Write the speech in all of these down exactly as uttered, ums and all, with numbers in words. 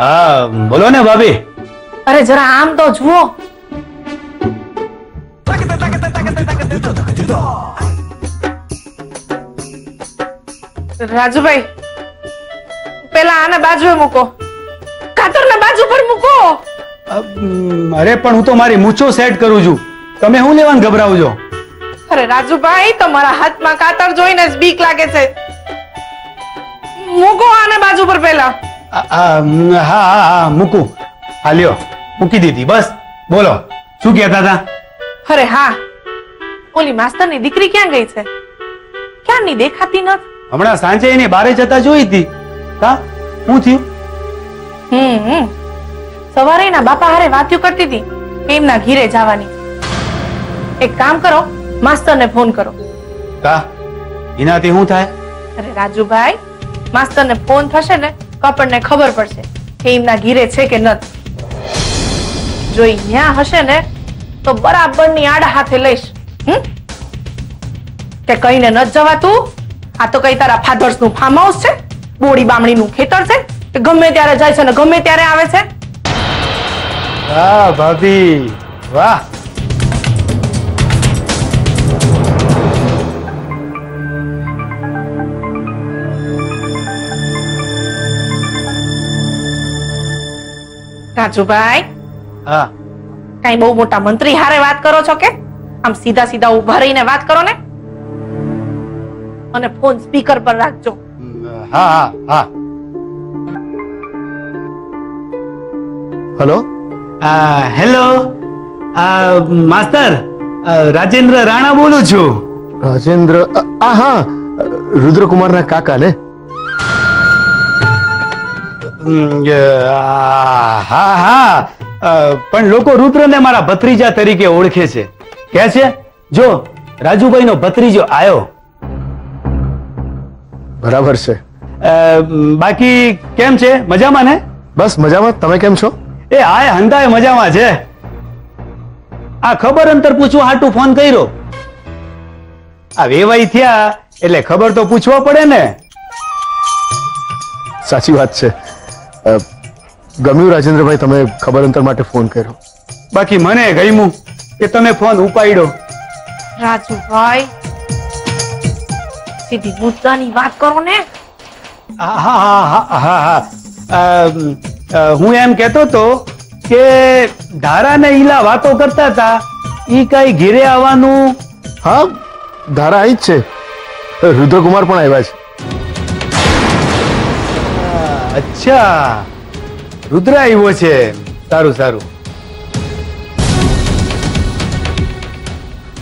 आ, बोलो ने भाभी। अरे जरा आम तो जुओ। राजू भाई पहला आने बाजू मूको, कातर ने बाजू पर मूको। अरे पण हूँ तो मारी मूछो सेट करू छू, तमे हूँ लेवान घबराव छो। अरे राजू भाई तमारा हाथ में कातर जोईने ज बीक लागे छे, मूको आने बाजू पर पहला। हाँ हाँ हाँ मूकू, हाँ लियो मूकी दीधी। बस बोलो शू कहता था। अरे हाँ ओली मास्टर नी दीकरी क्या गई छे, क्या नहीं देखाती न? हमणा सांजे एने बारे जता जोई थी। का हूं थियो? हम्म सवारे ना बापा हारे वातियो करती थी एमना घीरे जावानी। एक काम करो मास्टर ने फोन करो। का इनाथी हूं थाय? अरे राजू भाई मास्टर ने फोन थशे ने कपड़ ने खबर पड़शे के एमना घीरे छे के नत। जो यहां हशे ने तो बराबर नी आड़ा हाथे लईश। हम के कहीं ने न जवा तू। आ तो कई तारा फादर्स नु फार्म हाउस छे, बोड़ी बामणी नु खेतर छे, गमे त्यारे जाय छे ने गमे त्यारे आवे छे। वाह भाभी वाह। राजू भाई हां काई बहु मोटा मंत्री हारे बात करो छो के? आम सीधा सीधा उभा रहीने बात करो ने। फोन स्पीकर पर रख जो। हाँ हाँ हाँ। Hello hello master, Rajendra Rana बोलू छू। राजेंद्र? आ हाँ रुद्रकुमार ना काका ने? हाँ हाँ पण लोको रुद्र ने मारा भत्रीजा तरीके ओळखे छे। के छे जो राजूभाई नो भत्रीजो आयो। बराबर से। आ, बाकी केम छे? मजामा ने? बस मजामा, तमे केम छो? ए आए हंदाए मजामा छे। आ खबर अंतर पूछवा हाटू फोन कर्यो। आ वेवाई थया એટલે खबर तो पूछवा पड़े ने। સાચી વાત છે। ગમ્યું રાજેન્દ્રભાઈ તમે ખબર અંતર માટે ફોન કર્યો, બાકી મને ગમ્યું કે તમે ફોન ઉપાડ્યો। રાજુભાઈ सीधी मुद्दानी बात करो ने। हा हा हा हा हा हूँ एम कहतो तो के धारा ने ईला वातो करता था ई काई घिरे आवानू। हाँ धारा आई छे, रुद्रकुमार पण आव्या छे। अच्छा रुद्र आव्यो छे, सारू सारू।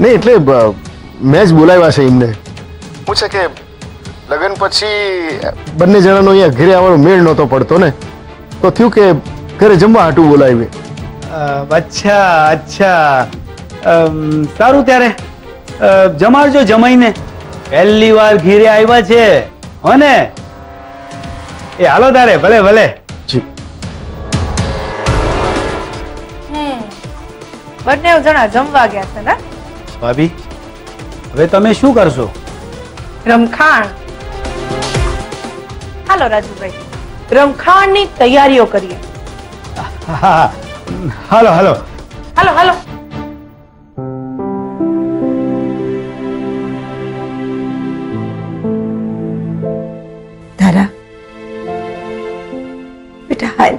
नहीं एटले मैच बोलाव्या छे इमने। पूछे के लगन पछी बने जना नो या घरे आवनो मेल नतो पड़तो ने, तो थियो के घरे जमवा हाटू बोलावे। अच्छा अच्छा सारू, त्यारे जमारजो जमाईने, पहली बार घरे आव्या छे हो ने। ए हालो तारे, भले भले जी। हम्म बने जना जमवा गया छे ने? भाभी હવે તમે શું કરશો? रमखाण। हालो राजू भाई रमखाण नी तैयारियों करिए। हालो हालो हालो हालो। धारा बेटा हाल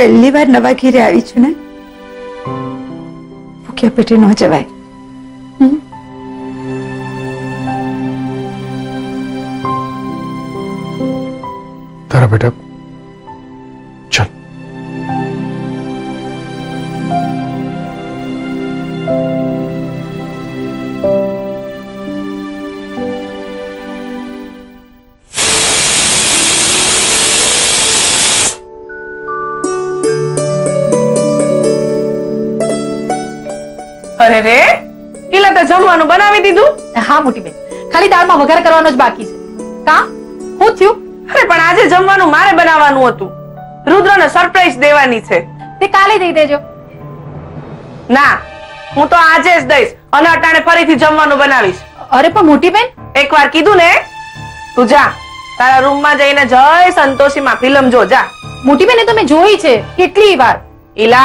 पहली बार नवा घीरे आई छू ने, भूख्या पेटे न जवाय। धारा बेटा चल। अरे रे इला तो जमवानु बनावी दीदू। हाँ मोटी बेन खाली दाल में वघार करवानो ज बाकी छे। का हूं थयु? अरे पण આજે જમવાનું મારે બનાવવાનું હતું, રુદ્રને સરપ્રાઈઝ દેવાની છે। તે કાલે દઈ દેજો। ના હું તો આજે જ દઈશ અને અટાણે ફરીથી જમવાનું બનાવીશ। અરે પણ મોટી બેન એકવાર કીધું ને, તું જા तारा रूम में जाइने जय संतोषी माफी लमजो जा। मोटी बेने तो मैं જોઈ છે કેટલી વાર। ઈલા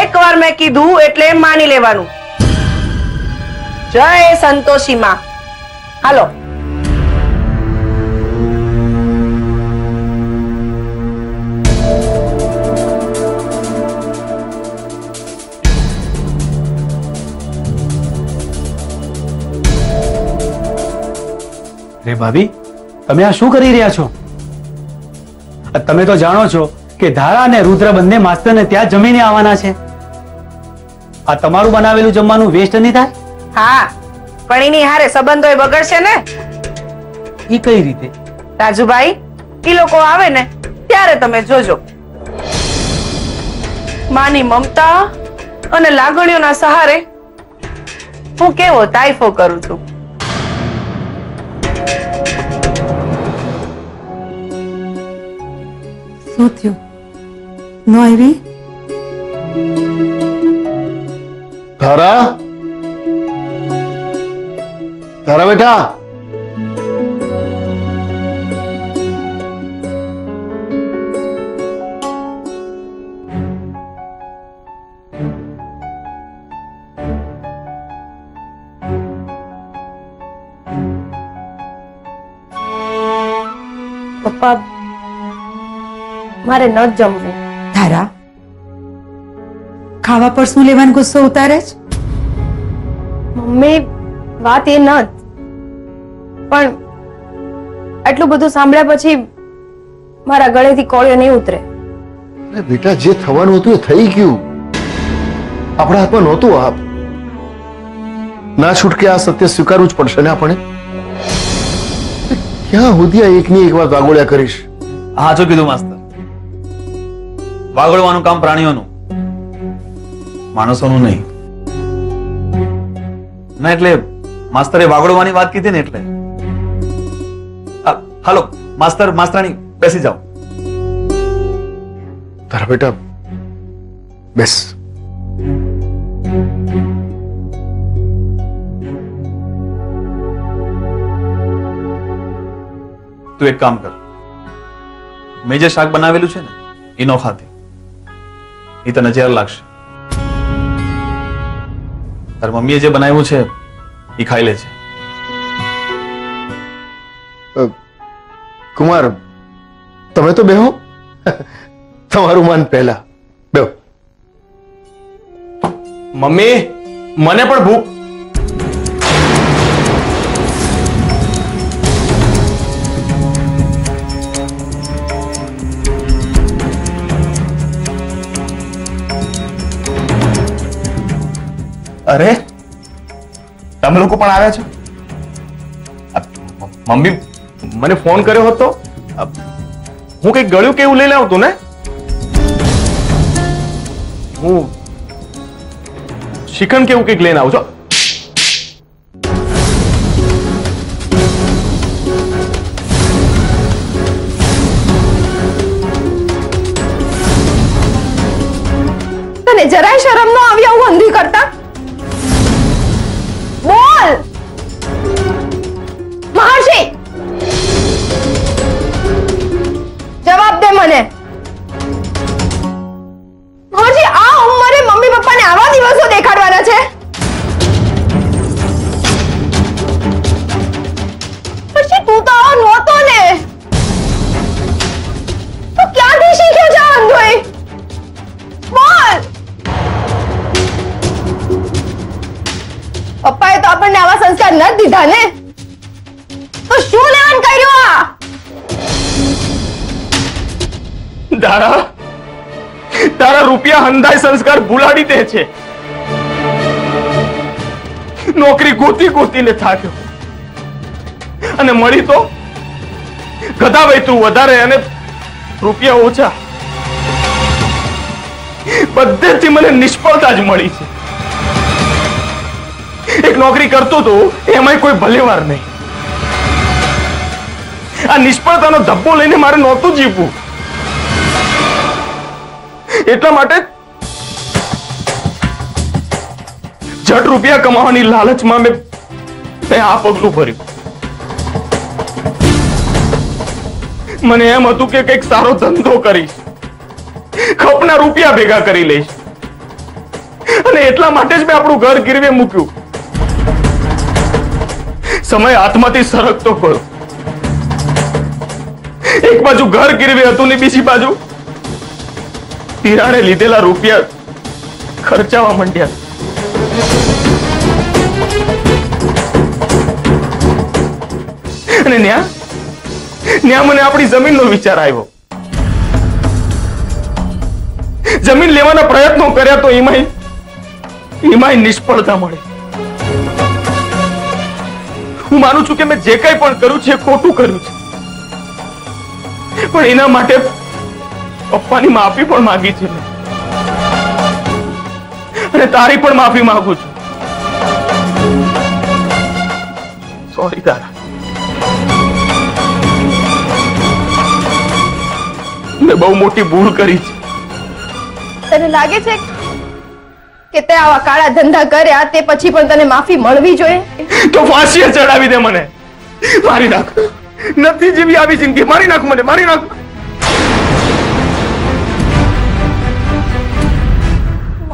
એકવાર મેં કીધું એટલે માની લેવાનું। જય સંતોષી માં। હાલો रे भाभी તમે આ શું કરી રહ્યા છો? તમે તો જાણો છો કે ધારા અને રુદ્ર બંને માસ્તરને ત્યાં જમીને આવવાના છે। આ તમારું બનાવેલું જમવાનું વેસ્ટ નહીં થાય? હા, પણ એની હારે સંબંધોય બગડશે ને। ઈ કઈ રીતે? રાજુભાઈ, ઈ લોકો આવે ને ત્યારે તમે જોજો। માની મમતા અને લાગણીઓના સહારે હું કેવો તાઈફો કરું છું। नो आई भी? धारा, धारा बेटा, पप्पा मारे न जमवू। धारा, खावा पर शू लेवान गुस्सो उतारे? मम्मी बात ए न पण आटलू बधु सांभळ्या पछी मारा गळे थी कोळियो नहीं उतरे। अरे बेटा, जे थवानुं हतुं ए थई गयुं। आपणा हाथमां नहोतुं। आप ना छूटके आ सत्य स्वीकारवुं ज पड़शे ने आपणे। क्यां हुधी आ एकनी एक वात वागोळ्या करीश। हाचो कीधुं मास्तर। वागळવાનું કામ પ્રાણીઓનું, માણસોનું નહીં। ના એટલે માસ્તરે વાગળવાની વાત કીધી ને એટલે। હાલો માસ્તર માસ્તરાણી બેસી જાઓ। તારા બેટા બેસ। તું એક કામ કર, મેં જે શાક બનાવેલું છે ને એ ન ખાતી। એ તને ઝેર લાગશે। તાર મમ્મીએ જે બનાવ્યું છે એ ખાઈ લે છે। કુમાર, તમે તો બેહો, તમારું મન પહેલા। બેહો મમ્મી, મને પણ ભૂખ। अरे तम लोग मम्मी मैंने फोन करो तो हूँ कई गळ्यु के ले लाव तो ने हूँ शिकन के कई लेने आव। जराय शरम न आवी आऊ अंधी करता? बोल महर्षि, जवाब दे मने। महर्षि, आ उमरे मम्मी पप्पा ने आवा दिवसो देखाडवाना छे? महर्षि, तू तो नोतो ने। तू क्या थी सीख्यो छे अंधोई? बोल। पप्पा तो अपन आवा संस्कार न दीधा ने तो शू लेवान कर्यो? आ धारा, तारा रुपया हंदाय संस्कार बुलाडी दे छे। नौकरी गोती गोती ने थाक्यो अने मळी तो गधा वैतू वधारे अने रुपया ओछा। बधेथी मने निष्फळता ज मळी छे। एक नौकरी करतो तो एमाय कोई भलेवार नहीं। आ निष्फळतानो धब्बो लईने मारे नोतुं जीवવું। એટલા માટે જટ રૂપિયા કમાવાની લાલચમાં મેં આ પગલું ભર્યું। મને એમ હતું કે કંઈક સારો ધંધો કરીશ, ખપના રૂપિયા ભેગા કરી લઈશ, અને એટલા માટે જ મેં આપણું ઘર ગીરવે મૂક્યું. સમય હાથમાંથી સરકતો ગયો. એક બાજુ ઘર ગીરવે હતું ને બીજી બાજુ તિરાણે લીધેલા રૂપિયા ખર્ચાવા માંડ્યા. न्या, न्या मने आपड़ी जमीन नो विचार आयो. जमीन लेवाना प्रयत्नो कर्या तो एमाय एमाय निष्फळता मळी. हूँ मानु छू के मैं जे कई पण करू छे खोटू करू छे, पण एना माटे पप्पानी माफी पण मांगी छे अने तारी पण माफी मांगू छू. सॉरी तारा, बहु मोटी भूल करी. तने लागे छे के ते आवा काळा धंधा कर्या ते पछी पण तने माफी मळवी जोईए? तो फांसीए चढावी दे मने, मारी नाख, नथी जीवी आवी जिंदगी, मारी नाख मने, मारी नाख.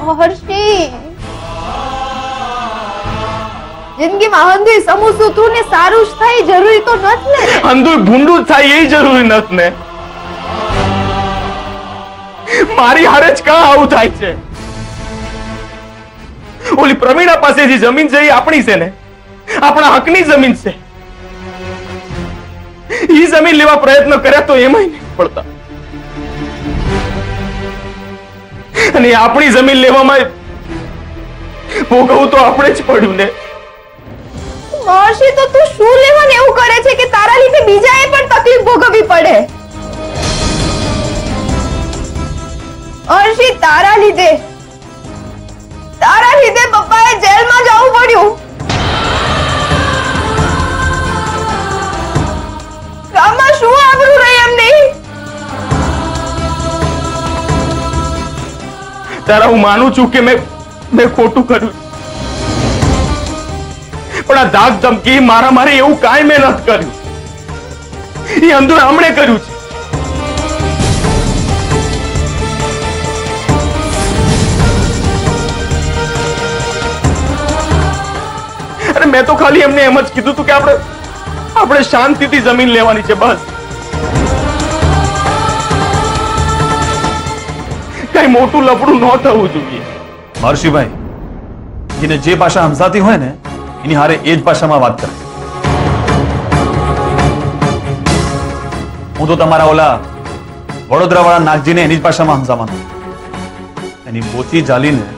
महर्षि जिंदगी में अंधुई समूसू तू ने सारू ज थाय जरूरी तो नथ ने, अंधुई भूंडू ज थाय एय जरूरी नथ ने. मारी हरज का आउ थाय छे? ओली प्रवीणा पासे जी जमीन छे ई आपणी छे ने, आपणा हकनी जमीन छे. ई जमीन लेवा प्रयत्न कर्या तो एमाय नहीं पड़ता, अने आपणी जमीन लेवामां भोगवुं तो आपणे ज पड्युं ने. महर्षि तो तू शुं लेवाने एवुं करे छे के तारा लीधे बीजाए पण तकलीफ भोगववी पड़े? अर्षी तारा लीधे तारा लीधे पप्पाए जेल में जावुं पड्युं. गाममां शुं आवरू रही एमनी? तारा हूँ मानु छूं के मैं मैं खोटू करूं, पण आ दाग धमकी मारा मारी एवुं काई मैं नथ कर्युं. ई अंदर हमणे कर्युं छे. मैं तो खाली हमने एम ज कीधुं कि आपणे आपणे शांतिथी जमीन लेवानी छे, बस. कई मोटू लफड़ू न थवुं जोईए. महर्षि भाई जेने जे भाषा हमसाती होय ने एनी हारे ए ज भाषामां वात करे. हूँ तो तमारा ओला वडोदरावाळा नागजीने एनी ज भाषामां हमसावानो, एनी बोची जालीने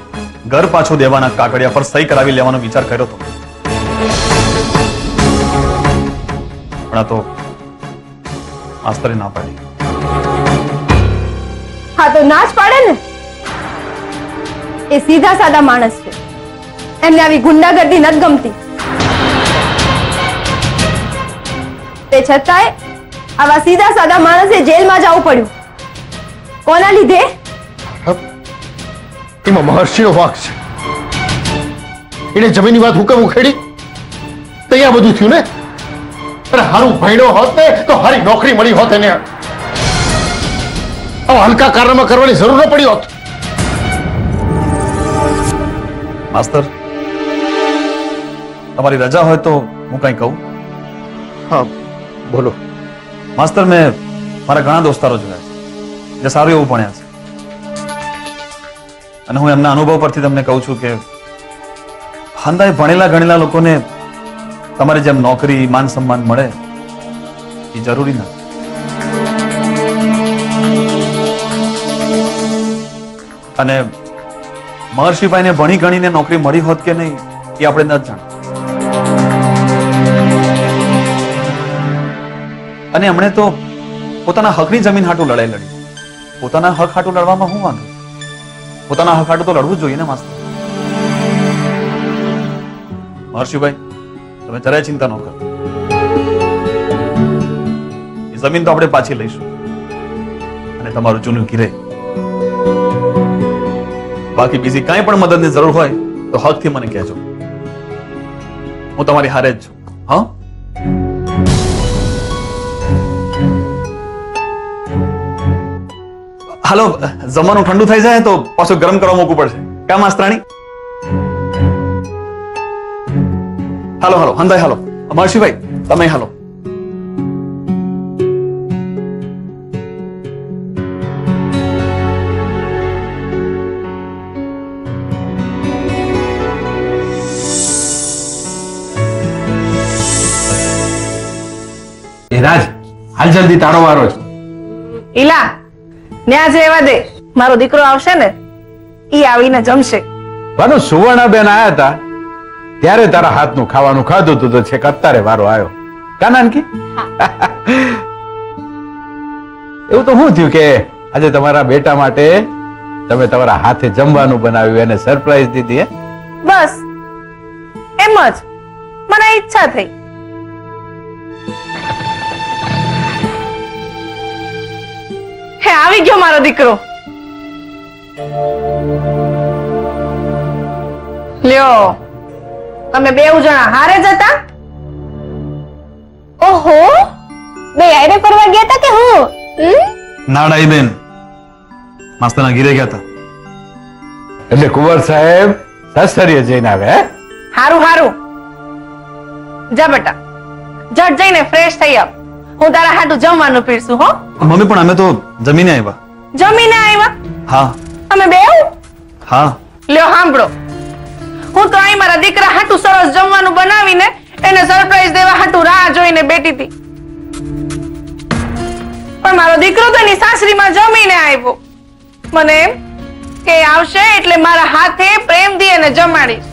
घर पाछो देवाना काकड़िया पर सही करावी लेवानो विचार कर्यो तो. तो मास्तरे ना पाड़ी. हाँ तो नाच पाड़े ने, ए सीधा साधा मानस छे, एमने आवी गुंडागर्दी नत गमती, ते छतांय आवा सीधा साधा मानसे जेल में जावुं पड्युं. कोना लीधे? एमां महर्षिनो वांक छे. एने जमीनी वात हुकम उखेड़ी तैयार बधुं थयुं ने. हारू भैणो होत ने तो हारी नौकरी मळी होत ने. अब हलका कारनामा करवानी जरूर न पड़ी होत. मास्तर तुम्हारी रजा हो तो हूँ कहीं कहूँ? हाँ बोलो. मास्तर मैं मारा घणा दोस्तारो जोया जे सारू एवुं भण्या छे, अने हूँ एमना अनुभव परथी तमने कहूं छूं के हंदाय भणेला गणेला लोकोने तमारे जेम नौकरी मान सम्मान मळे ये जरूरी न. अने महर्षि भाई ने भणी गणी ने नौकरी मळी होत के नहीं ये आपणे न जाण. अने हमणे तो पोताना हकनी जमीन हाटू लड़ाई लड़ी. पोताना हक हाटू लड़वामां शुं वांधो? पोताना हक हाटू तो लड़वू जोईए ने मास्तर. महर्षि भाई તમે જરાય ચિંતા ન કરો. એ જમીન તો આપણે પાછી લઈશું અને તમારું જૂનું ઘીરે. બાકી બીજી કાંઈ પણ મદદની જરૂર હોય તો હકથી મને કહેજો. હું તમારી હારે જ છું. હા હાલો જમવાનું ઠંડુ થઈ જાય તો પાછો ગરમ કરવા મૂકવું પડશે કા માસ્તરાણી હાલો હાલો હંદાય હાલો મહર્ષિભાઈ તમે હાલો રાજ હાલ જલ્દી તારો વારો છે ઈલા ન્યા જેવા દે મારો દીકરો આવશે ને ઈ આવીને જમશે બાનો સુવર્ણાબેન આયા હતા ત્યારે તારા હાથનું ખાવાનું ખાધું તું તો છેક અત્યારે વારો આવ્યો કાનાનકી એવું તો હું થયું કે આજે તમારા બેટા માટે તમે તમારા હાથે જમવાનું બનાવ્યું એને સરપ્રાઈઝ દીધી હે બસ એમ જ મને ઈચ્છા થઈ આવી ગયો મારો દીકરો લ્યો તમે બેવ જણા હારે જતા ઓહો બે આરે ફરવા ગયા હતા કે હું નાડાઈ બેન મસ્તના ઘરે ગયા હતા એટલે કુંવર સાહેબ સાસરીએ જઈને આવે હારું હારું જા બેટા જટ જઈને ફ્રેશ થઈ આવ હું તારા હાટું જમવાનું પીરસું હો મમ્મી પણ અમે તો જમીને આવ્યા જમીને આવ્યા હા અમે બેવ હા લ્યો સાંભળો હું તો આઈ મારા દીકરા હાટું સરસ જમવાનું બનાવીને એને સરપ્રાઈઝ દેવા હાટું રાહ જોઈને બેઠી હતી પણ મારો દીકરો તો એની સાસરીમાં જમીને આવ્યો મને એમ કે આવશે એટલે મારા હાથે પ્રેમથી એને જમાડીશ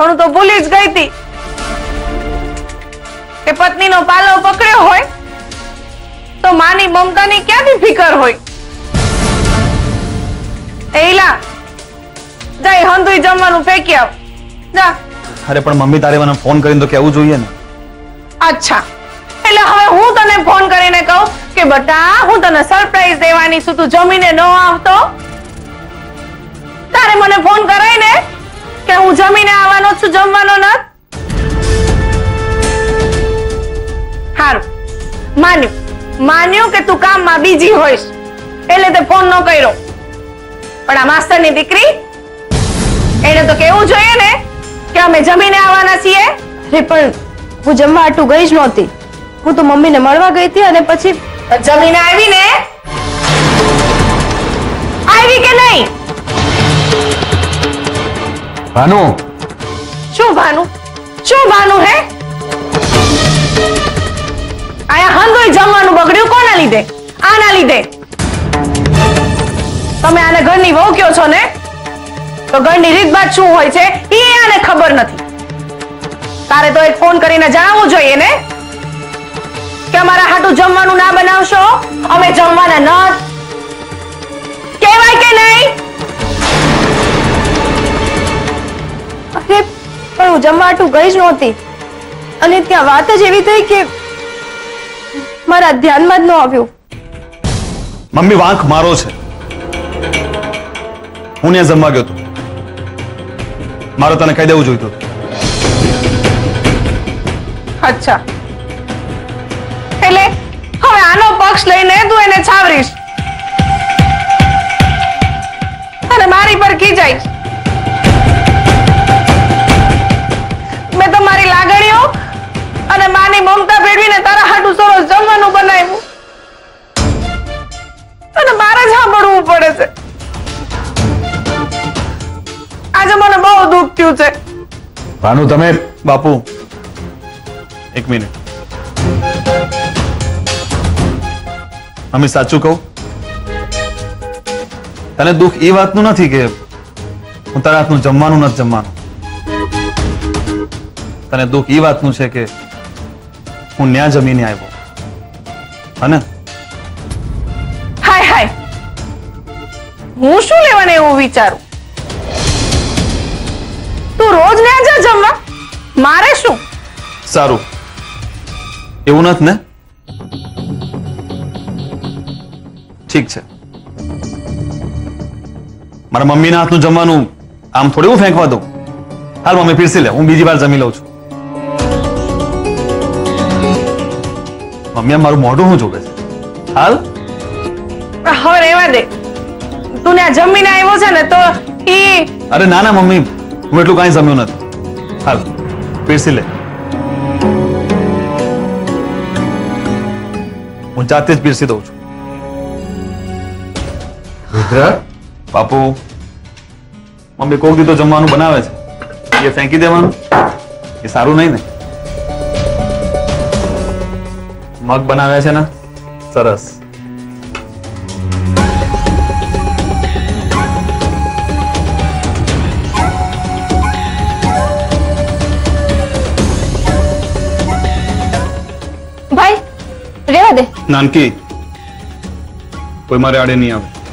હું તો ભૂલી જ ગઈ હતી કે પત્નીનો પાલો પકડ્યો હોય તો માની મમતાની ક્યાંથી ફિકર હોય એલા જાય હંધુઈ જમવાનું ફેંકી આવ જા અરે પણ મમ્મી તારે મને ફોન કરીને તો કેવું જોઈએ ને અચ્છા એટલે હવે હું તને ફોન કરીને કહું કે બટા હું તને સરપ્રાઈઝ દેવાની છું તું જમીને ન આવતો તારે મને ફોન કરાઈને કે હું જમીને આવવાનો છું જમવાનો ન માન્યું માન્યું કે તું કામમાં બીજી હોઈશ એટલે તે ફોન ન કર્યો પણ આ માસ્તરની દીકરી એને તો કેવું જોઈએ ને કે અમે જમીને આવવાના છીએ અરે પણ હું જમવા આટું ગઈ જ નહોતી હું તો મમ્મીને મળવા ગઈ હતી અને પછી જમીને આવીને આવી કે નહીં ભાનુ શું ભાનુ શું ભાનુ હે અમારા હાટું જમવાનું ના બનાવશો અમે જમવાના ન કહેવાય કે નહીં અરે પણ હું જમવા હાટું ગઈ જ નહોતી અને ત્યાં વાત જ એવી થઈ કે મારા ધ્યાનમાં જ ન આવ્યું મમ્મી વાંક મારો છે હું ને જમવા ગયો તો મારો તને કહી દેવું જોઈતું અચ્છા એટલે હવે આનો પક્ષ લઈને તું એને છાવરીશ અને મારી પર ખીજાઈશ મેં તો મારી લાગણીઓ અને માની મમતા ભેળવીને તારા હાટું સરસ જમવાનું બનાવ્યું અને મારે જ સાંભળવું પડે છે આજે મને બહુ દુઃખ થયું છે ભાનુ તમે બાપુ એક મિનિટ અમે સાચું કહું તને દુઃખ એ વાતનું નથી કે હું તારા હાથનું જમવાનું નથી જમવાનું તને દુઃખ એ વાતનું છે કે હું ન્યા જમીને આવ્યો અને હાય હાય હું શું લેવાને એવું વિચારું તું રોજ ન્યા જા જમવા મારે શું સારું એવું નથી ને ઠીક છે મારા મમ્મીના હાથનું જમવાનું આમ થોડું હું ફેંકવા દઉં હાલ મમ્મી પીરસી લે હું બીજી વાર જમી લઉં છું મમ્મી મારું મોઢું હું જોવે છે હાલ हो रेवा दे तूने आ जमीन आयो छे ने तो ई अरे ना ना मम्मी हूँ एटलू कहीं जम्यो नथी हाल पीरसी ले हूँ जाते ज पीरसी दऊं छुं रुद्र बापू मम्मी कोक दी तो जमवानुं बनावे छे ये फेंकी देवानुं ये सारू नहीं ने मग बनाव्या छे ना सरस भाई रेवा दे नानकी कोई मारे आड़े नहीं आवे।